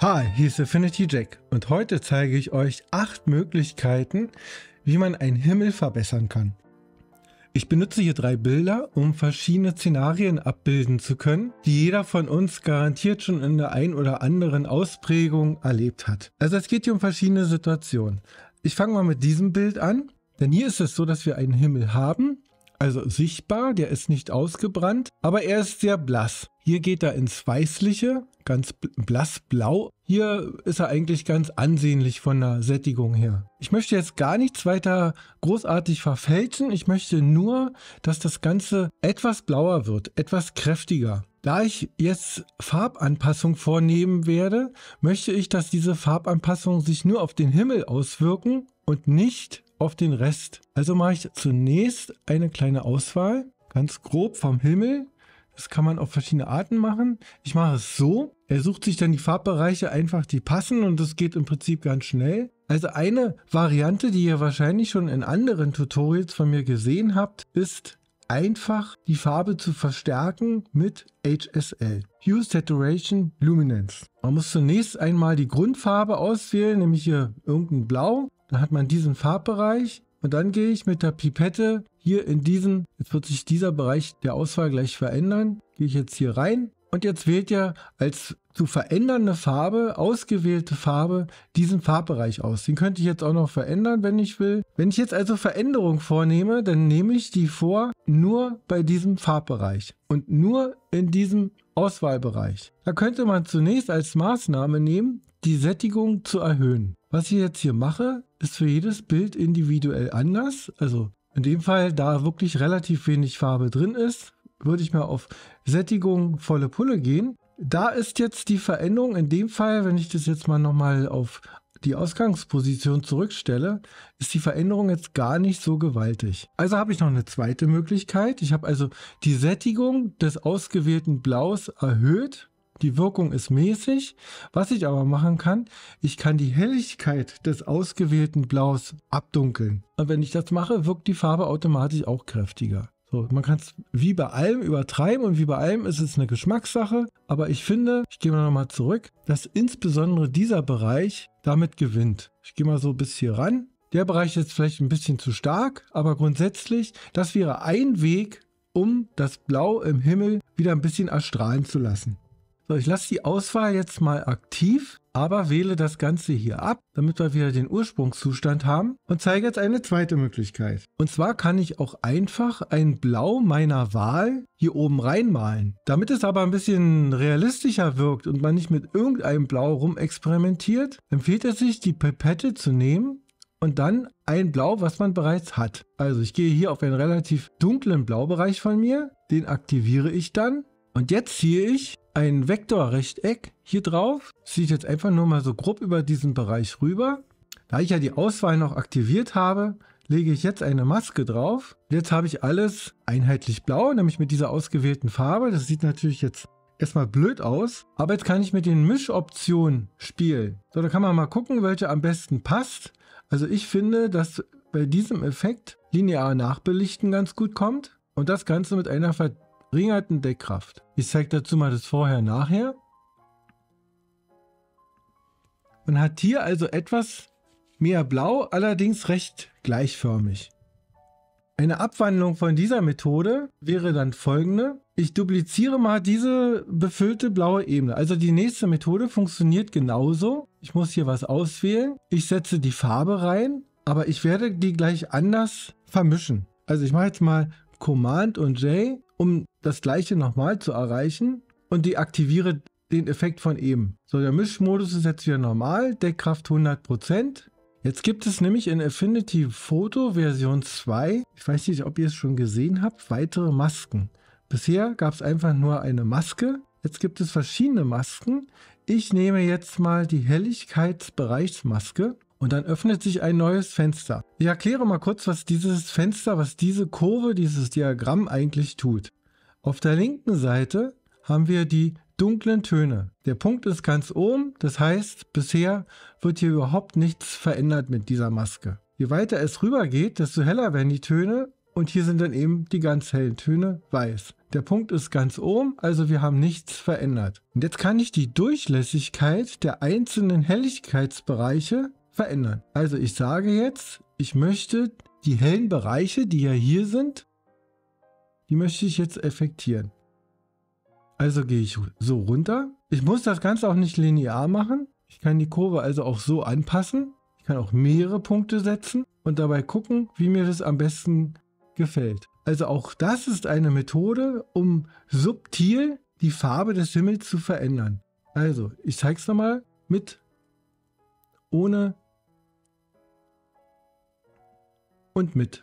Hi, hier ist Affinity Jack und heute zeige ich euch 8 Möglichkeiten, wie man einen Himmel verbessern kann. Ich benutze hier 3 Bilder, um verschiedene Szenarien abbilden zu können, die jeder von uns garantiert schon in der ein oder anderen Ausprägung erlebt hat. Also es geht hier um verschiedene Situationen. Ich fange mal mit diesem Bild an, denn hier ist es so, dass wir einen Himmel haben, also sichtbar, der ist nicht ausgebrannt, aber er ist sehr blass. Hier geht er ins Weißliche, ganz blassblau. Hier ist er eigentlich ganz ansehnlich von der Sättigung her. Ich möchte jetzt gar nichts weiter großartig verfälschen. Ich möchte nur, dass das Ganze etwas blauer wird, etwas kräftiger. Da ich jetzt Farbanpassung vornehmen werde, möchte ich, dass diese Farbanpassungen sich nur auf den Himmel auswirken und nicht auf den Rest. Also mache ich zunächst eine kleine Auswahl, ganz grob vom Himmel. Das kann man auf verschiedene Arten machen. Ich mache es so, er sucht sich dann die Farbbereiche einfach, die passen, und das geht im Prinzip ganz schnell. Also eine Variante, die ihr wahrscheinlich schon in anderen Tutorials von mir gesehen habt, ist einfach die Farbe zu verstärken mit HSL. Hue, Saturation, Luminance. Man muss zunächst einmal die Grundfarbe auswählen, nämlich hier irgendein Blau. Dann hat man diesen Farbbereich und dann gehe ich mit der Pipette hier in diesen, jetzt wird sich dieser Bereich der Auswahl gleich verändern, gehe ich jetzt hier rein und jetzt wählt ihr als zu verändernde Farbe, ausgewählte Farbe, diesen Farbbereich aus. Den könnte ich jetzt auch noch verändern, wenn ich will. Wenn ich jetzt also Veränderungen vornehme, dann nehme ich die vor nur bei diesem Farbbereich und nur in diesem Auswahlbereich. Da könnte man zunächst als Maßnahme nehmen, die Sättigung zu erhöhen. Was ich jetzt hier mache, ist für jedes Bild individuell anders. Also in dem Fall, da wirklich relativ wenig Farbe drin ist, würde ich mal auf Sättigung volle Pulle gehen. Da ist jetzt die Veränderung in dem Fall, wenn ich das jetzt mal nochmal auf die Ausgangsposition zurückstelle, ist die Veränderung jetzt gar nicht so gewaltig. Also habe ich noch eine zweite Möglichkeit. Ich habe also die Sättigung des ausgewählten Blaus erhöht. Die Wirkung ist mäßig. Was ich aber machen kann, ich kann die Helligkeit des ausgewählten Blaus abdunkeln. Und wenn ich das mache, wirkt die Farbe automatisch auch kräftiger. So, man kann es wie bei allem übertreiben und wie bei allem ist es eine Geschmackssache. Aber ich finde, ich gehe mal nochmal zurück, dass insbesondere dieser Bereich damit gewinnt. Ich gehe mal so bis hier ran. Der Bereich ist vielleicht ein bisschen zu stark, aber grundsätzlich, das wäre ein Weg, um das Blau im Himmel wieder ein bisschen erstrahlen zu lassen. So, ich lasse die Auswahl jetzt mal aktiv, aber wähle das Ganze hier ab, damit wir wieder den Ursprungszustand haben und zeige jetzt eine zweite Möglichkeit. Und zwar kann ich auch einfach ein Blau meiner Wahl hier oben reinmalen. Damit es aber ein bisschen realistischer wirkt und man nicht mit irgendeinem Blau rumexperimentiert, empfiehlt es sich, die Pipette zu nehmen und dann ein Blau, was man bereits hat. Also ich gehe hier auf einen relativ dunklen Blaubereich von mir, den aktiviere ich dann und jetzt ziehe ich ein Vektorrechteck hier drauf, ziehe ich jetzt einfach nur mal so grob über diesen Bereich rüber. Da ich ja die Auswahl noch aktiviert habe, lege ich jetzt eine Maske drauf. Jetzt habe ich alles einheitlich blau, nämlich mit dieser ausgewählten Farbe. Das sieht natürlich jetzt erstmal blöd aus, aber jetzt kann ich mit den Mischoptionen spielen. So, da kann man mal gucken, welche am besten passt. Also ich finde, dass bei diesem Effekt linear Nachbelichten ganz gut kommt und das Ganze mit einer verringerten Deckkraft. Ich zeige dazu mal das Vorher-Nachher. Man hat hier also etwas mehr Blau, allerdings recht gleichförmig. Eine Abwandlung von dieser Methode wäre dann folgende. Ich dupliziere mal diese befüllte blaue Ebene. Also die nächste Methode funktioniert genauso. Ich muss hier was auswählen. Ich setze die Farbe rein, aber ich werde die gleich anders vermischen. Also ich mache jetzt mal Command und J, um das gleiche nochmal zu erreichen und deaktiviere den Effekt von eben. So, der Mischmodus ist jetzt wieder normal, Deckkraft 100%. Jetzt gibt es nämlich in Affinity Photo Version 2, ich weiß nicht, ob ihr es schon gesehen habt, weitere Masken. Bisher gab es einfach nur eine Maske, jetzt gibt es verschiedene Masken. Ich nehme jetzt mal die Helligkeitsbereichsmaske. Und dann öffnet sich ein neues Fenster. Ich erkläre mal kurz, was dieses Fenster, was diese Kurve, dieses Diagramm eigentlich tut. Auf der linken Seite haben wir die dunklen Töne. Der Punkt ist ganz oben, das heißt, bisher wird hier überhaupt nichts verändert mit dieser Maske. Je weiter es rüber geht, desto heller werden die Töne und hier sind dann eben die ganz hellen Töne weiß. Der Punkt ist ganz oben, also wir haben nichts verändert. Und jetzt kann ich die Durchlässigkeit der einzelnen Helligkeitsbereiche verändern. Also ich sage jetzt, ich möchte die hellen Bereiche, die ja hier sind, die möchte ich jetzt effektieren. Also gehe ich so runter. Ich muss das Ganze auch nicht linear machen. Ich kann die Kurve also auch so anpassen. Ich kann auch mehrere Punkte setzen und dabei gucken, wie mir das am besten gefällt. Also auch das ist eine Methode, um subtil die Farbe des Himmels zu verändern. Also ich zeige es nochmal mit, ohne und mit.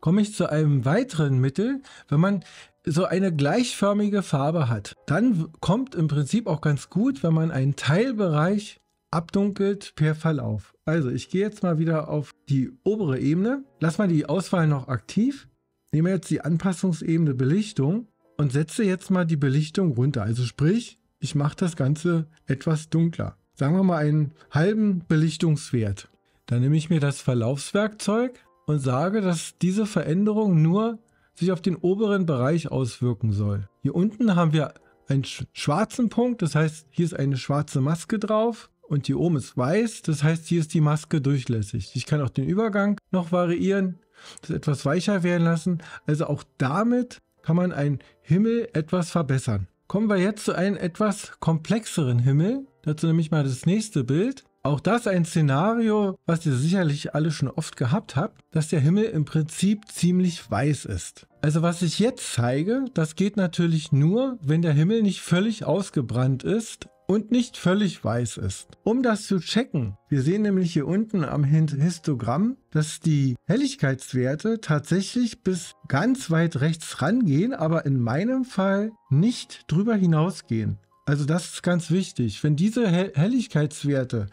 Komme ich zu einem weiteren Mittel, wenn man so eine gleichförmige Farbe hat. Dann kommt im Prinzip auch ganz gut, wenn man einen Teilbereich abdunkelt per Verlauf. Also ich gehe jetzt mal wieder auf die obere Ebene, lass mal die Auswahl noch aktiv, nehme jetzt die Anpassungsebene Belichtung und setze jetzt mal die Belichtung runter. Also sprich, ich mache das Ganze etwas dunkler. Sagen wir mal einen halben Belichtungswert. Dann nehme ich mir das Verlaufswerkzeug und sage, dass diese Veränderung nur sich auf den oberen Bereich auswirken soll. Hier unten haben wir einen schwarzen Punkt, das heißt, hier ist eine schwarze Maske drauf und hier oben ist weiß, das heißt, hier ist die Maske durchlässig. Ich kann auch den Übergang noch variieren, das etwas weicher werden lassen. Also auch damit kann man einen Himmel etwas verbessern. Kommen wir jetzt zu einem etwas komplexeren Himmel. Dazu nehme ich mal das nächste Bild. Auch das ein Szenario, was ihr sicherlich alle schon oft gehabt habt, dass der Himmel im Prinzip ziemlich weiß ist. Also was ich jetzt zeige, das geht natürlich nur, wenn der Himmel nicht völlig ausgebrannt ist und nicht völlig weiß ist. Um das zu checken, wir sehen nämlich hier unten am Histogramm, dass die Helligkeitswerte tatsächlich bis ganz weit rechts rangehen, aber in meinem Fall nicht drüber hinausgehen. Also das ist ganz wichtig. Wenn diese Helligkeitswerte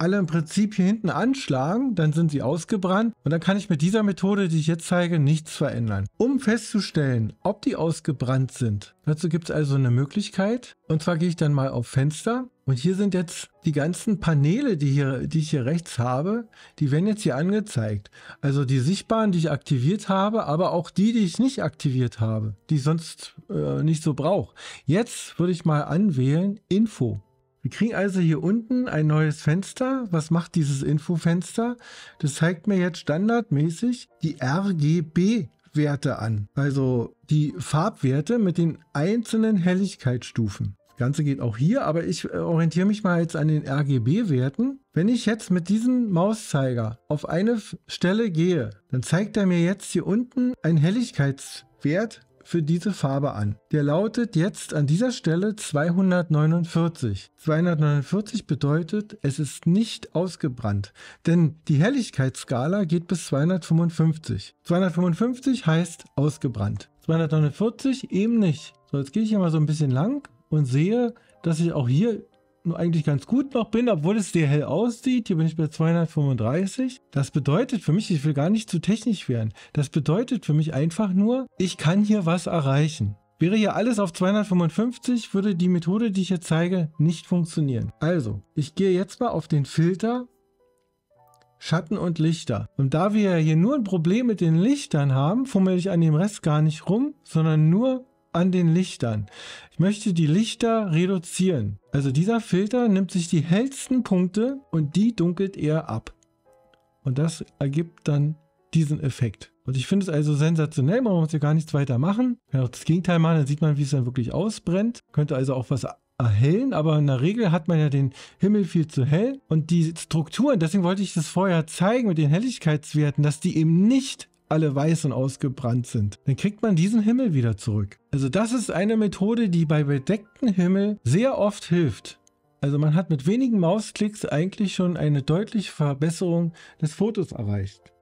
alle im Prinzip hier hinten anschlagen, dann sind sie ausgebrannt und dann kann ich mit dieser Methode, die ich jetzt zeige, nichts verändern. Um festzustellen, ob die ausgebrannt sind, dazu gibt es also eine Möglichkeit. Und zwar gehe ich dann mal auf Fenster und hier sind jetzt die ganzen Paneele, die ich hier rechts habe, die werden jetzt hier angezeigt. Also die sichtbaren, die ich aktiviert habe, aber auch die, die ich nicht aktiviert habe, die ich sonst nicht so brauche. Jetzt würde ich mal anwählen Info. Wir kriegen also hier unten ein neues Fenster. Was macht dieses Infofenster? Das zeigt mir jetzt standardmäßig die RGB-Werte an. Also die Farbwerte mit den einzelnen Helligkeitsstufen. Das Ganze geht auch hier, aber ich orientiere mich mal jetzt an den RGB-Werten. Wenn ich jetzt mit diesem Mauszeiger auf eine Stelle gehe, dann zeigt er mir jetzt hier unten einen Helligkeitswert für diese Farbe an. Der lautet jetzt an dieser Stelle 249. 249 bedeutet, es ist nicht ausgebrannt, denn die Helligkeitsskala geht bis 255. 255 heißt ausgebrannt. 249 eben nicht. So, jetzt gehe ich hier mal so ein bisschen lang und sehe, dass ich auch hier eigentlich ganz gut noch bin, obwohl es sehr hell aussieht. Hier bin ich bei 235. Das bedeutet für mich, ich will gar nicht zu technisch werden. Das bedeutet für mich einfach nur, ich kann hier was erreichen. Wäre hier alles auf 255, würde die Methode, die ich hier zeige, nicht funktionieren. Also, ich gehe jetzt mal auf den Filter Schatten und Lichter. Und da wir ja hier nur ein Problem mit den Lichtern haben, fummel ich an dem Rest gar nicht rum, sondern nur an den Lichtern. Ich möchte die Lichter reduzieren. Also dieser Filter nimmt sich die hellsten Punkte und die dunkelt er ab. Und das ergibt dann diesen Effekt. Und ich finde es also sensationell, man muss hier gar nichts weiter machen. Man kann auch das Gegenteil machen, dann sieht man, wie es dann wirklich ausbrennt. Könnte also auch was erhellen, aber in der Regel hat man ja den Himmel viel zu hell. Und die Strukturen, deswegen wollte ich das vorher zeigen mit den Helligkeitswerten, dass die eben nicht alle weiß und ausgebrannt sind. Dann kriegt man diesen Himmel wieder zurück. Also das ist eine Methode, die bei bedecktem Himmel sehr oft hilft. Also man hat mit wenigen Mausklicks eigentlich schon eine deutliche Verbesserung des Fotos erreicht.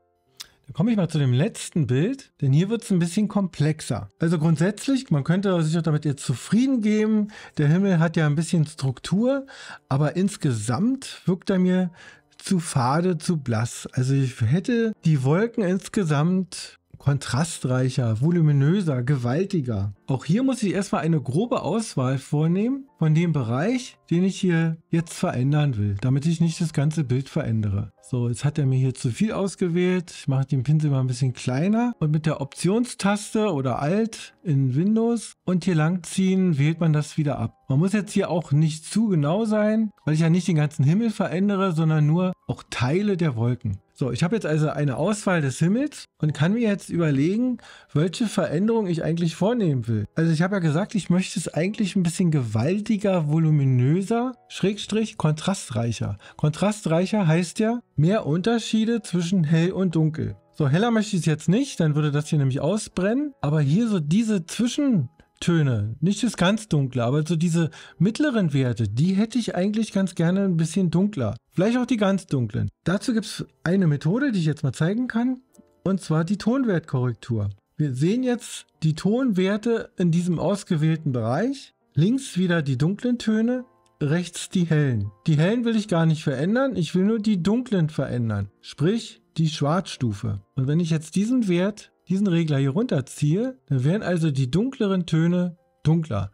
Dann komme ich mal zu dem letzten Bild, denn hier wird es ein bisschen komplexer. Also grundsätzlich, man könnte sich auch damit jetzt zufrieden geben. Der Himmel hat ja ein bisschen Struktur, aber insgesamt wirkt er mir zu fade, zu blass. Also ich hätte die Wolken insgesamt kontrastreicher, voluminöser, gewaltiger. Auch hier muss ich erstmal eine grobe Auswahl vornehmen von dem Bereich, den ich hier jetzt verändern will, damit ich nicht das ganze Bild verändere. So, jetzt hat er mir hier zu viel ausgewählt. Ich mache den Pinsel mal ein bisschen kleiner und mit der Optionstaste oder Alt in Windows und hier langziehen wählt man das wieder ab. Man muss jetzt hier auch nicht zu genau sein, weil ich ja nicht den ganzen Himmel verändere, sondern nur auch Teile der Wolken. So, ich habe jetzt also eine Auswahl des Himmels und kann mir jetzt überlegen, welche Veränderung ich eigentlich vornehmen will. Also ich habe ja gesagt, ich möchte es eigentlich ein bisschen gewaltiger, voluminöser, Schrägstrich, kontrastreicher. Kontrastreicher heißt ja mehr Unterschiede zwischen hell und dunkel. So, heller möchte ich es jetzt nicht, dann würde das hier nämlich ausbrennen. Aber hier so diese Zwischentöne, nicht das ganz dunkle, aber so diese mittleren Werte, die hätte ich eigentlich ganz gerne ein bisschen dunkler. Vielleicht auch die ganz dunklen. Dazu gibt es eine Methode, die ich jetzt mal zeigen kann, und zwar die Tonwertkorrektur. Wir sehen jetzt die Tonwerte in diesem ausgewählten Bereich. Links wieder die dunklen Töne, rechts die hellen. Die hellen will ich gar nicht verändern, ich will nur die dunklen verändern, sprich die Schwarzstufe. Und wenn ich jetzt diesen Wert, diesen Regler hier runterziehe, dann werden also die dunkleren Töne dunkler.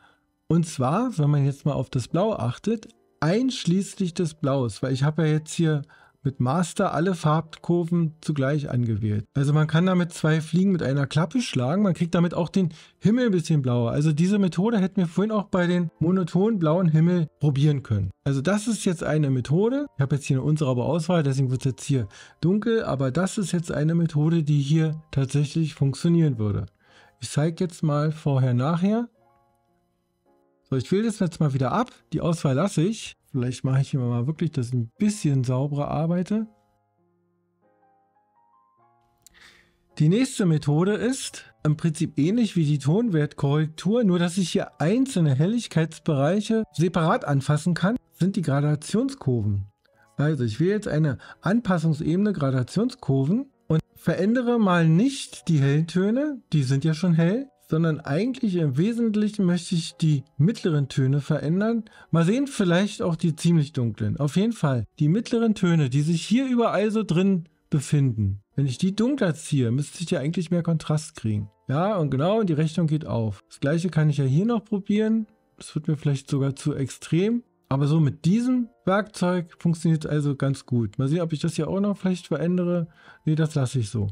Und zwar, wenn man jetzt mal auf das Blau achtet, einschließlich des Blaus, weil ich habe ja jetzt hier mit Master alle Farbkurven zugleich angewählt. Also man kann damit zwei Fliegen mit einer Klappe schlagen, man kriegt damit auch den Himmel ein bisschen blauer. Also diese Methode hätten wir vorhin auch bei den monotonen blauen Himmel probieren können. Also das ist jetzt eine Methode, ich habe jetzt hier eine unsaubere Auswahl, deswegen wird es jetzt hier dunkel, aber das ist jetzt eine Methode, die hier tatsächlich funktionieren würde. Ich zeige jetzt mal vorher, nachher. So, ich wähle das jetzt mal wieder ab, die Auswahl lasse ich. Vielleicht mache ich hier mal wirklich, dass ich ein bisschen sauberer arbeite. Die nächste Methode ist im Prinzip ähnlich wie die Tonwertkorrektur, nur dass ich hier einzelne Helligkeitsbereiche separat anfassen kann, sind die Gradationskurven. Also ich wähle jetzt eine Anpassungsebene Gradationskurven und verändere mal nicht die hellen Töne, die sind ja schon hell, sondern eigentlich im Wesentlichen möchte ich die mittleren Töne verändern. Mal sehen, vielleicht auch die ziemlich dunklen. Auf jeden Fall die mittleren Töne, die sich hier überall so drin befinden. Wenn ich die dunkler ziehe, müsste ich ja eigentlich mehr Kontrast kriegen. Ja, und genau, die Rechnung geht auf. Das gleiche kann ich ja hier noch probieren. Das wird mir vielleicht sogar zu extrem. Aber so mit diesem Werkzeug funktioniert es also ganz gut. Mal sehen, ob ich das hier auch noch vielleicht verändere. Nee, das lasse ich so.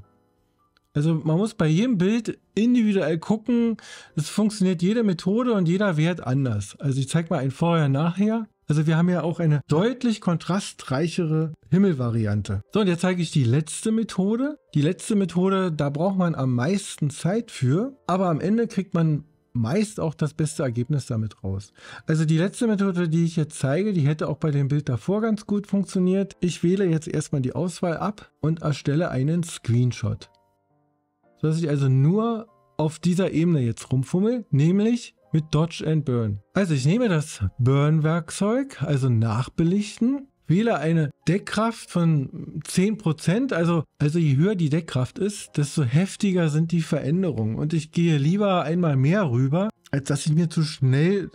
Also man muss bei jedem Bild individuell gucken, es funktioniert jede Methode und jeder Wert anders. Also ich zeige mal ein Vorher, Nachher. Also wir haben ja auch eine deutlich kontrastreichere Himmelvariante. So, und jetzt zeige ich die letzte Methode. Die letzte Methode, da braucht man am meisten Zeit für, aber am Ende kriegt man meist auch das beste Ergebnis damit raus. Also die letzte Methode, die ich jetzt zeige, die hätte auch bei dem Bild davor ganz gut funktioniert. Ich wähle jetzt erstmal die Auswahl ab und erstelle einen Screenshot. Dass ich also nur auf dieser Ebene jetzt rumfummel, nämlich mit Dodge and Burn. Also ich nehme das Burn-Werkzeug, also Nachbelichten, wähle eine Deckkraft von 10%, also je höher die Deckkraft ist, desto heftiger sind die Veränderungen. Und ich gehe lieber einmal mehr rüber, als dass ich zu schnell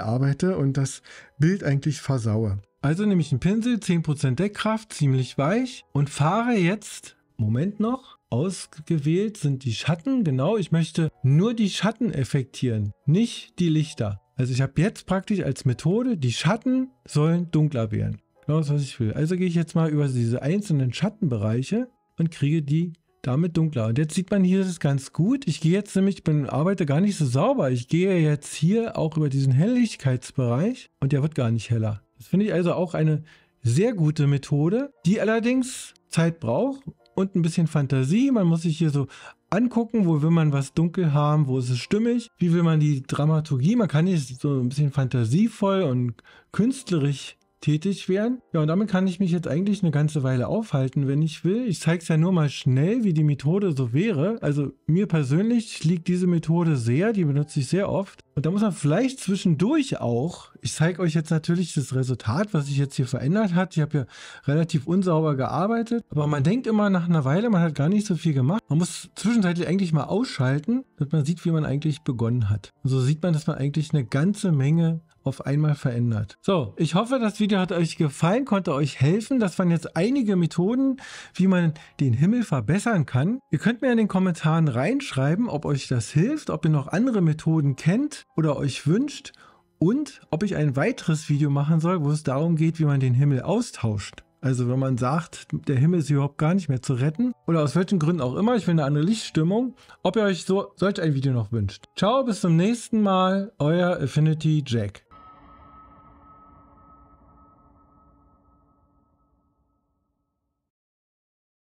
arbeite und das Bild eigentlich versaue. Also nehme ich einen Pinsel, 10% Deckkraft, ziemlich weich und fahre jetzt, Moment noch, ausgewählt sind die Schatten, genau, ich möchte nur die Schatten effektieren, nicht die Lichter. Also ich habe jetzt praktisch als Methode, die Schatten sollen dunkler werden. Genau das, was ich will. Also gehe ich jetzt mal über diese einzelnen Schattenbereiche und kriege die damit dunkler. Und jetzt sieht man hier, das ist ganz gut. Ich gehe jetzt nämlich, ich arbeite gar nicht so sauber. Ich gehe jetzt hier auch über diesen Helligkeitsbereich und der wird gar nicht heller. Das finde ich also auch eine sehr gute Methode, die allerdings Zeit braucht. Und ein bisschen Fantasie, man muss sich hier so angucken, wo will man was dunkel haben, wo ist es stimmig, wie will man die Dramaturgie, man kann hier so ein bisschen fantasievoll und künstlerisch tätig werden. Ja, und damit kann ich mich jetzt eigentlich eine ganze Weile aufhalten, wenn ich will. Ich zeige es ja nur mal schnell, wie die Methode so wäre. Also mir persönlich liegt diese Methode sehr, die benutze ich sehr oft. Und da muss man vielleicht zwischendurch auch, ich zeige euch jetzt natürlich das Resultat, was sich jetzt hier verändert hat. Ich habe ja relativ unsauber gearbeitet, aber man denkt immer nach einer Weile, man hat gar nicht so viel gemacht. Man muss zwischenzeitlich eigentlich mal ausschalten, damit man sieht, wie man eigentlich begonnen hat. Und so sieht man, dass man eigentlich eine ganze Menge auf einmal verändert. So, ich hoffe, das Video hat euch gefallen, konnte euch helfen. Das waren jetzt einige Methoden, wie man den Himmel verbessern kann. Ihr könnt mir in den Kommentaren reinschreiben, ob euch das hilft, ob ihr noch andere Methoden kennt oder euch wünscht und ob ich ein weiteres Video machen soll, wo es darum geht, wie man den Himmel austauscht. Also wenn man sagt, der Himmel ist überhaupt gar nicht mehr zu retten oder aus welchen Gründen auch immer, ich will eine andere Lichtstimmung, ob ihr euch solch ein Video noch wünscht. Ciao, bis zum nächsten Mal, euer Affinity Jack.